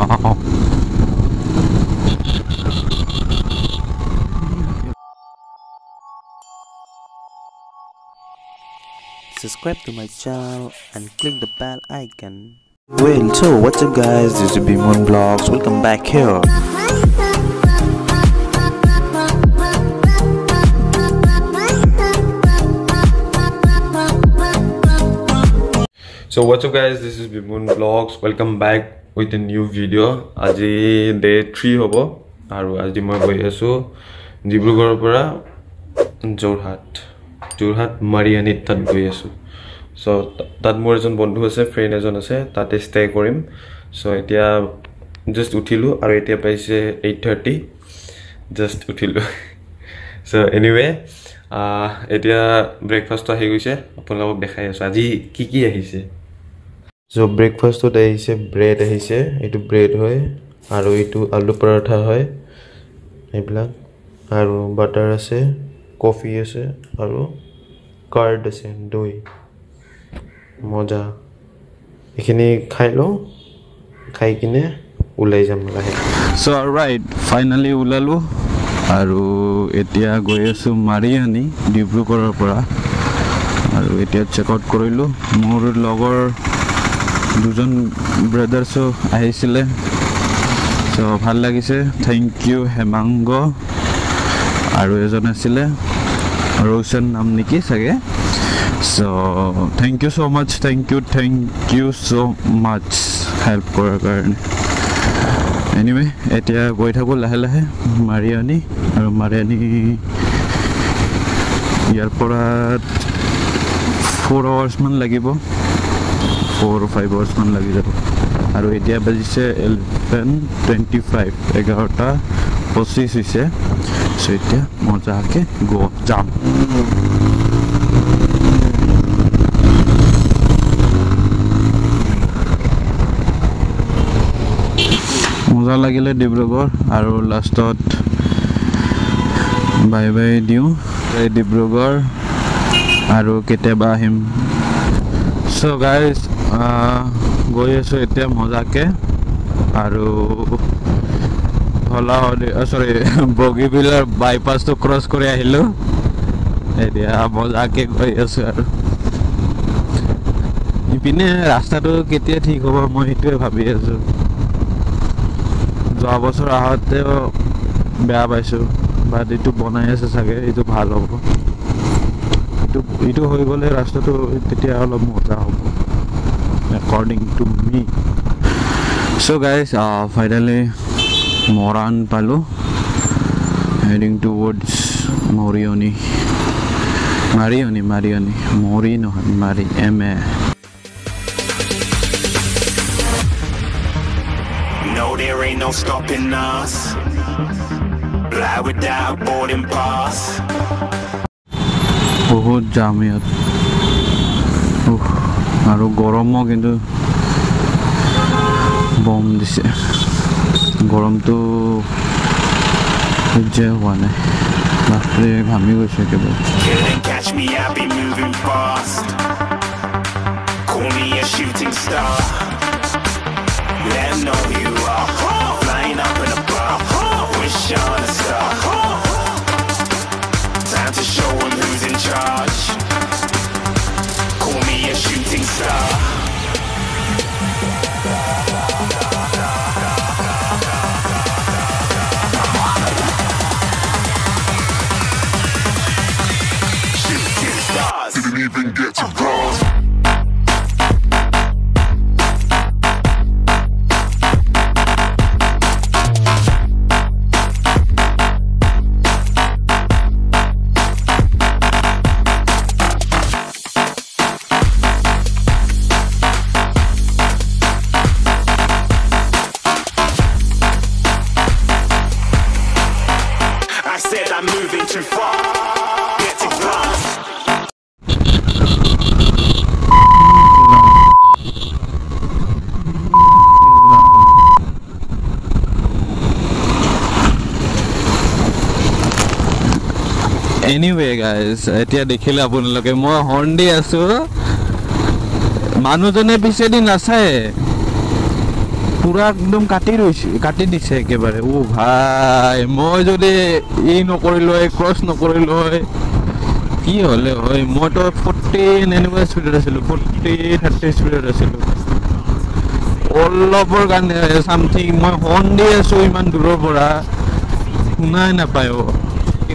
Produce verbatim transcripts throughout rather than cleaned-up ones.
Wow. Subscribe to my channel and click the bell icon. Well, so what's up guys, this is Bimun Vlogs, welcome back here. So what's up guys, this is Bimun Vlogs, welcome back with a new video. Today day three hobo aru aji moi goi asu Dibrugor pora Jorhat. Jorhat Mariani tat goi asu. So tat more ejon bondhu ase, friend ejon ase, tate stay korim. So etia just uthilu aru etia paise eight thirty. Just uthilu. So anyway, uh etia breakfast to ahi goise apunalok dekhai asu aji ki ki ahise. So breakfast to day is a bread is a it bread hoy, aro itu aloo paratha hoy, ebla, aro butter ase, coffee ase, aro curd ase, doi, moja. Ekhini khai lo, khai kine ulai jam lahe. So alright, finally ulalo, aro etia goi asu Mariani Dibrugarh pora, aro etia check out korilo, more logor. Dujon brother so ahisile so bhal lagise thank you hemango aru ejon asile Roshan nam niki sage so thank you so much thank you thank you so much help korar karone anyway etia goi thabo lahe lahe Mariani aru Mariani yar pora four hours man lagibo four or five hours man lagi jabo aru etia bajise eleven twenty-five eleven twenty-five hoise so etia moja ke go jam moja lagile Dibrugor aru lastot bye bye diu Dibrugor aru keteba him so guys गई आसो एते मजाके आरो होला sorry Bogibeel bypass तो cross करे आहिलो एदिया मजाके गई आसो आरो इपिने रास्ता तो केते ठीक होबा म हितै भाबी आसो जा बसर आहते बेया पाइसो बट इतु बनाय आसे सागे इतु ভাল होबो इतु इतु होय गले रास्ता तो तेतिया होला मजा होबो according to me. So guys, uh, finally Moran Palo heading towards Mariani. Mariani, Mariani, Morino, Mari, M A. No, there ain't no stopping us. Fly without boarding pass. Oh, Jamiat. Oh. आरो गरमो किन्तु बम दिसे गरम तो जे वाने मात्रे घामी गयसे केबो Even get to cross. I said I'm moving too far. Anyway guys, etia dekhila apunaloke moi Honda asu manujone pise din asai পুরা একদম কাটি রয়েছে, কাটি দিছে একেবারে। ও ভাই, মই যদি এই নকৰিলো হয়, ক্রস নকৰিলো হয়, কি হলে হয়? মই তো ফোরটিন এনেকুৱা স্পিডত আছিলোঁ, ফোরটিন থার্টি স্পিডত আছিলোঁ অলপৰ কাৰণে সামথিং। মই হর্ণ দি আছোঁ ইমান দূৰৰ পৰা, শুনাই নাপায়। ও কি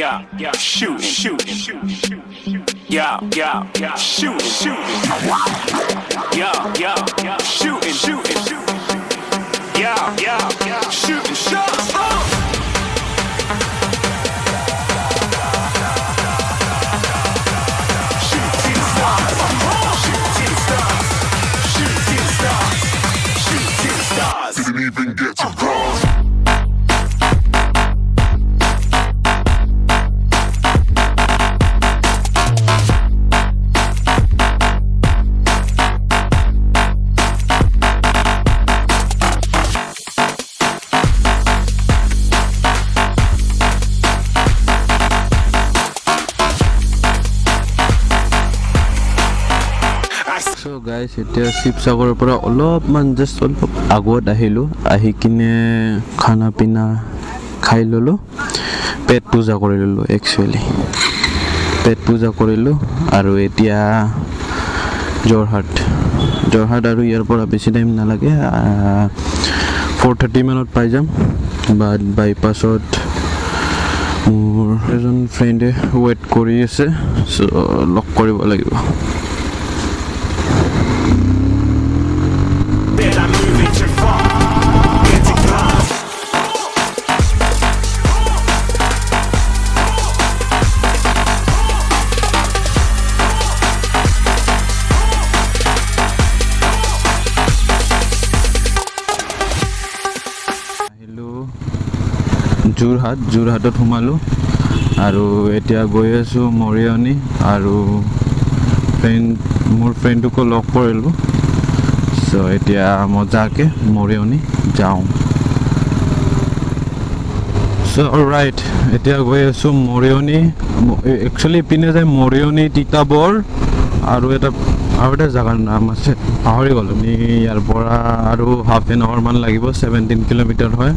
Yeah, yeah, yeah, shoot, shoot, shoot, shoot, shoot, yeah, yeah, yeah, shoot, shoot, yeah, yeah, yeah, shoot, shoot, shoot, yeah, yeah, yeah, shoot, shoot, oh! Guys, এতিয়া শিৱসাগৰৰ পৰা অলপমান জাষ্ট অলপ আগত আহিলোঁ। আহি কিনে খানা পিনা খাই ল'লোঁ, পেট পূজা কৰি ল'লোঁ। একচুৱেলি পেট পূজা কৰিলোঁ আৰু এতিয়া যোৰহাট যোৰহাট আৰু ইয়াৰ পৰা বেছি টাইম নালাগে, ফ'ৰ থাৰ্টি মানত পাই যাম। বাট বাইপাছত মোৰ এজন ফ্ৰেণ্ডে ৱেইট কৰি আছে, চ' লগ কৰিব লাগিব। যোৰহাট যোৰহাটত সোমালোঁ আৰু এতিয়া গৈ আছোঁ মৰিয়নি, আৰু ফ্ৰেণ্ড মোৰ ফ্ৰেণ্ডটোকো লগ কৰিলোঁ। চ' এতিয়া মজাকৈ মৰিয়নি যাওঁ। চ' অলৰাইট, এতিয়া গৈ আছোঁ মৰিয়নি। একচুৱেলি পিনে যায় মৰিয়নি, তিতাবৰ আৰু এটা আৰু এটা জেগাৰ নাম আছে, পাহৰি গ'লোঁ। আমি ইয়াৰ পৰা আৰু হাফ এন আৱাৰমান লাগিব, ছেভেণ্টিন কিলোমিটাৰ হয়।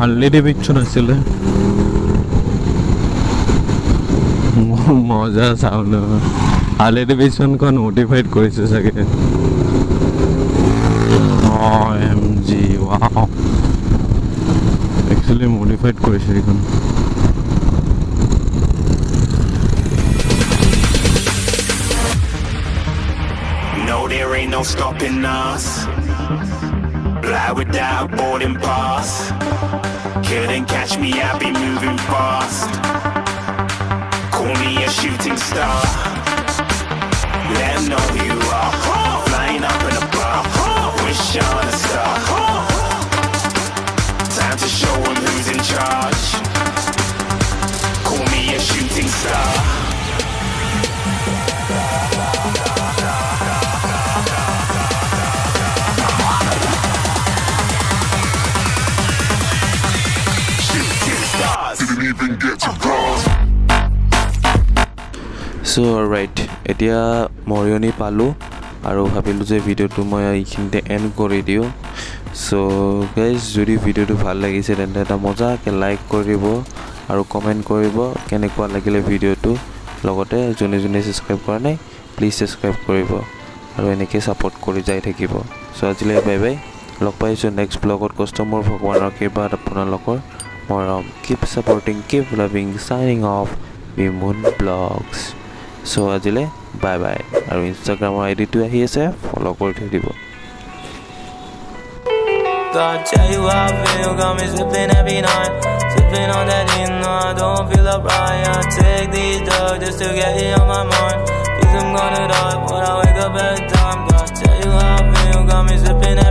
হাৰ্লিডে পিকচন আছিলে, মজা চাউল। হাৰ্লিডে পিকচনখন মডিফাইড কৰিছে চাগে। অঁ, M G, wow, actually modified কৰিছে এইখন। Fly without boarding pass. Couldn't catch me, I'd be moving fast. Call me a shooting star. Let 'em know who you are. Flying up in a bar. Wish on a star. Time to show 'em who's in charge. Call me a shooting star. চ' alright, এতিয়া মৰিয়নি পালোঁ আৰু ভাবিলোঁ যে ভিডিঅ'টো মই এইখিনিতে এণ্ড কৰি দিওঁ। চ' গাইজ, যদি ভিডিঅ'টো ভাল লাগিছে তেন্তে এটা মজাকৈ লাইক কৰিব আৰু কমেণ্ট কৰিব কেনেকুৱা লাগিলে ভিডিঅ'টো। লগতে যোনে যোনে ছাবস্ক্ৰাইব কৰা নাই প্লিজ ছাবস্ক্ৰাইব কৰিব আৰু এনেকৈ ছাপৰ্ট কৰি যাই থাকিব। চ' আজিলৈ বাই বাই, লগ পাইছোঁ নেক্সট ব্লগত। কষ্ট মোৰ ভগৱানৰ কৃপাত আপোনালোকৰ মৰম। Keep supporting, keep loving, signing off, Bimun blogs. So' আজিলৈ বাই বাই, আৰু ইনষ্টাগ্ৰামৰ আইডিটো আহি আছে, ফ'ল' কৰি থৈ দিব। I tell you how I feel, got me slipping every night. Sipping on that lean, no, I don't feel up right. I take these drugs just to get it on my mind. Please, I'm gonna die when I wake up at time. God, tell you how I feel, got me slipping every night.